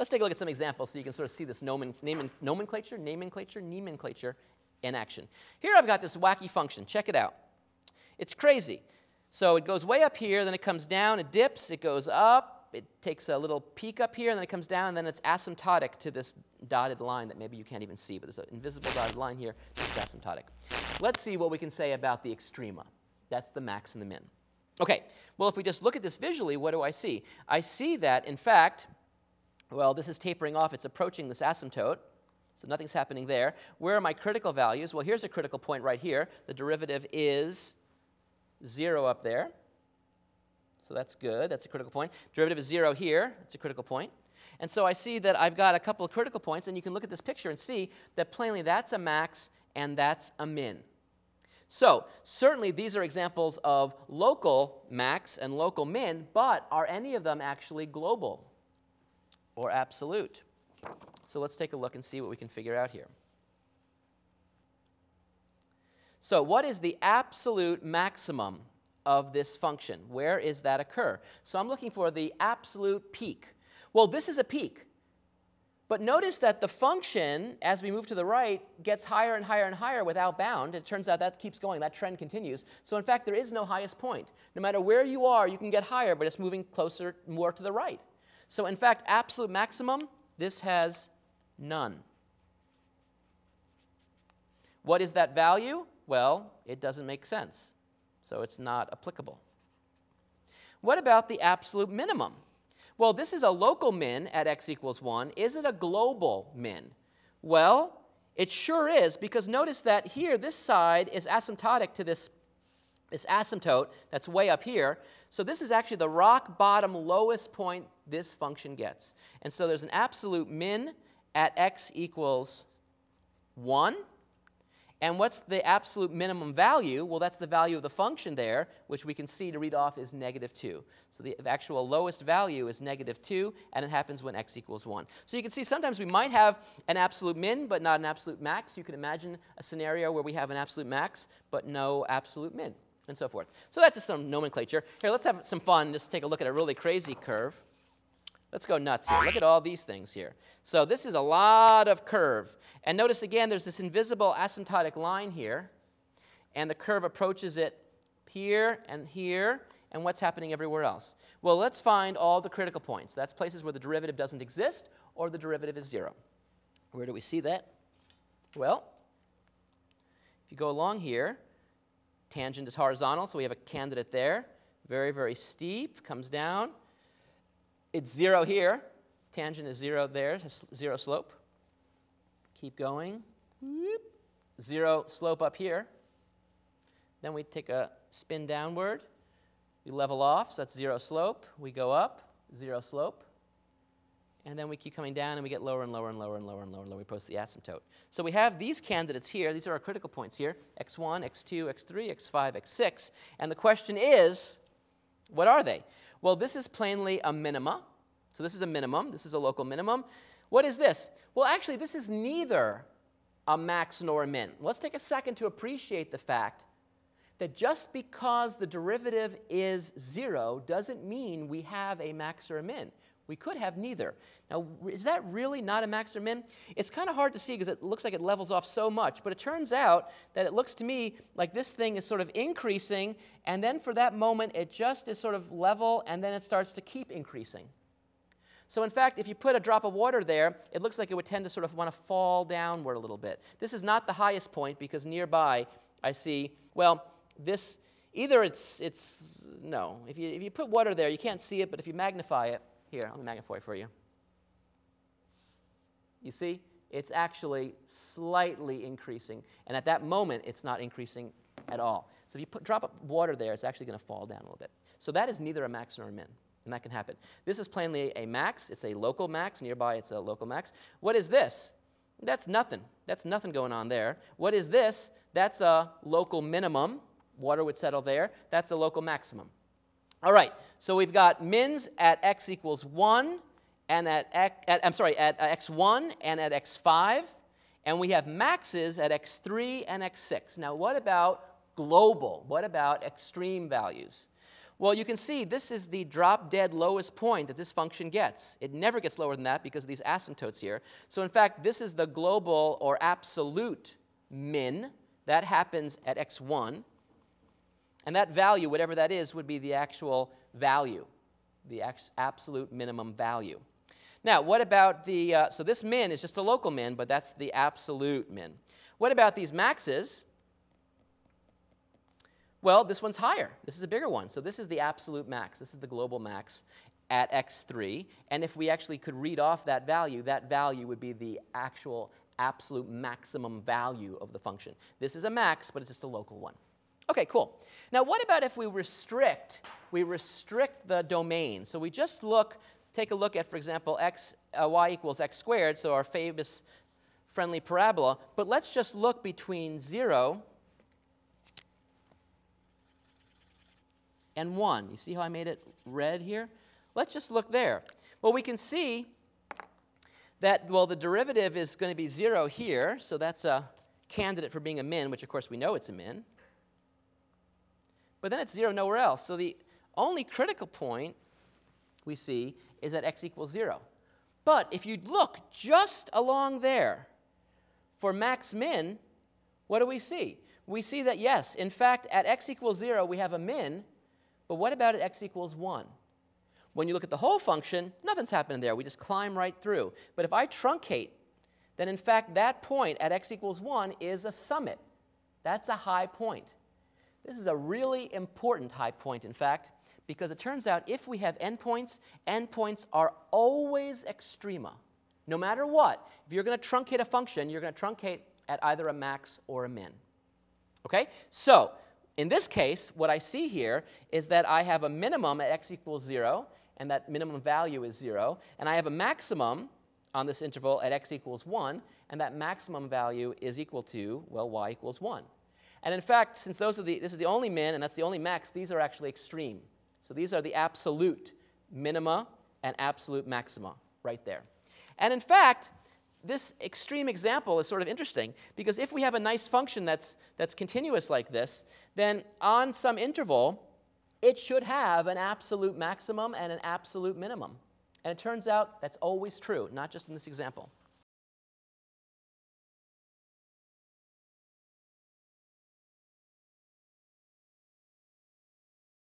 Let's take a look at some examples so you can sort of see this nomenclature in action. Here I've got this wacky function. Check it out. It's crazy. So it goes way up here, then it comes down, it dips, it goes up, it takes a little peak up here, and then it comes down, and then it's asymptotic to this dotted line that maybe you can't even see, but there's an invisible dotted line here. This is asymptotic. Let's see what we can say about the extrema. That's the max and the min. Okay, well, if we just look at this visually, what do I see? I see that, in fact, well, this is tapering off. It's approaching this asymptote, so nothing's happening there. Where are my critical values? Well, here's a critical point right here. The derivative is 0 up there, so that's good. That's a critical point. Derivative is 0 here. It's a critical point. And so I see that I've got a couple of critical points, and you can look at this picture and see that plainly that's a max and that's a min. So certainly these are examples of local max and local min, but are any of them actually global or absolute? So let's take a look and see what we can figure out here. So what is the absolute maximum of this function? Where does that occur? So I'm looking for the absolute peak. Well, this is a peak. But notice that the function, as we move to the right, gets higher and higher and higher without bound. It turns out that keeps going. That trend continues. So in fact, there is no highest point. No matter where you are, you can get higher, but it's moving closer, more to the right. So in fact, absolute maximum, this has none. What is that value? Well, it doesn't make sense. So it's not applicable. What about the absolute minimum? Well, this is a local min at x equals 1. Is it a global min? Well, it sure is, because notice that here, this side is asymptotic to this asymptote that's way up here. So this is actually the rock bottom lowest point this function gets. And so there's an absolute min at x equals 1. And what's the absolute minimum value? Well, that's the value of the function there, which we can see to read off is -2. So the actual lowest value is -2, and it happens when x equals 1. So you can see sometimes we might have an absolute min, but not an absolute max. You can imagine a scenario where we have an absolute max, but no absolute min, and so forth. So that's just some nomenclature. Here, let's have some fun. Just take a look at a really crazy curve. Let's go nuts here. Look at all these things here. So this is a lot of curve. And notice again, there's this invisible asymptotic line here. And the curve approaches it here. And what's happening everywhere else? Well, let's find all the critical points. That's places where the derivative doesn't exist or the derivative is 0. Where do we see that? Well, if you go along here, tangent is horizontal, so we have a candidate there. Very, very steep, comes down. It's 0 here. Tangent is 0 there, 0 slope. Keep going. Whoop. 0 slope up here. Then we take a spin downward. We level off, so that's 0 slope. We go up, 0 slope. And then we keep coming down, and we get lower and lower and lower and lower and lower and lower. We approach the asymptote. So we have these candidates here. These are our critical points here, x1, x2, x3, x5, x6. And the question is, what are they? Well, this is plainly a minima. So this is a minimum. This is a local minimum. What is this? Well, actually, this is neither a max nor a min. Let's take a second to appreciate the fact that just because the derivative is 0 doesn't mean we have a max or a min. We could have neither. Now, is that really not a max or min? It's kind of hard to see because it looks like it levels off so much. But it turns out that it looks to me like this thing is sort of increasing. And then for that moment, it just is sort of level. And then it starts to keep increasing. So in fact, if you put a drop of water there, it looks like it would tend to sort of want to fall downward a little bit. This is not the highest point because nearby I see, well, this either it's no. If you put water there, you can't see it. But if you magnify it, here, let me magnify for you. You see, it's actually slightly increasing. And at that moment, it's not increasing at all. So if you drop up water there, it's actually going to fall down a little bit. So that is neither a max nor a min. And that can happen. This is plainly a max. It's a local max. Nearby, it's a local max. What is this? That's nothing. That's nothing going on there. What is this? That's a local minimum. Water would settle there. That's a local maximum. All right, so we've got mins at x equals 1 and at x1 and at x5, and we have maxes at x3 and x6. Now, what about global. What about extreme values? Well, you can see this is the drop-dead lowest point that this function gets. It never gets lower than that because of these asymptotes here. So in fact, this is the global or absolute min. That happens at x1. And that value, whatever that is, would be the actual value, the absolute minimum value. Now, what about the, so this min is just a local min, but that's the absolute min. What about these maxes? Well, this one's higher. This is a bigger one. So this is the absolute max. This is the global max at x3. And if we actually could read off that value would be the actual absolute maximum value of the function. This is a max, but it's just a local one. OK, cool. Now, what about if we restrict the domain? So we just take a look at, for example, y equals x squared, so our famous friendly parabola. But let's just look between 0 and 1. You see how I made it red here? Let's just look there. Well, we can see that, well, the derivative is going to be 0 here. So that's a candidate for being a min, which, of course, we know it's a min. But then it's 0 nowhere else. So the only critical point we see is at x equals 0. But if you look just along there for max min, what do we see? We see that, yes, in fact, at x equals 0, we have a min. But what about at x equals 1? When you look at the whole function, nothing's happening there. We just climb right through. But if I truncate, then, in fact, that point at x equals 1 is a summit. That's a high point. This is a really important high point, in fact, because it turns out if we have endpoints, endpoints are always extrema. No matter what, if you're going to truncate a function, you're going to truncate at either a max or a min. Okay? So in this case, what I see here is that I have a minimum at x equals 0, and that minimum value is 0. And I have a maximum on this interval at x equals 1, and that maximum value is equal to, well, y equals 1. And in fact, since this is the only min and that's the only max, these are actually extreme. So these are the absolute minima and absolute maxima right there. And in fact, this extreme example is sort of interesting because if we have a nice function that's continuous like this, then on some interval, it should have an absolute maximum and an absolute minimum. And it turns out that's always true, not just in this example.